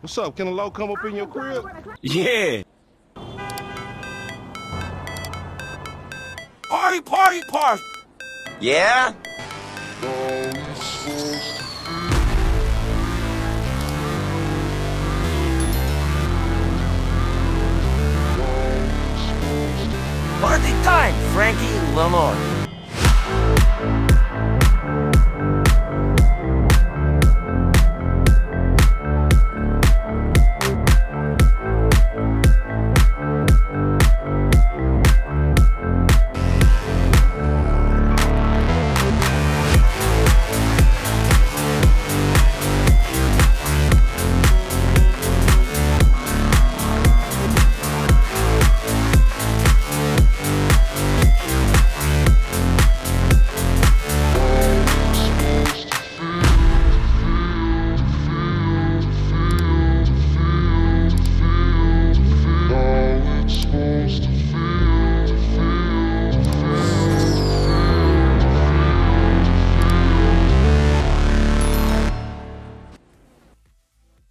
What's up? Can a low come up in your crib? Yeah. Party, party, party. Yeah.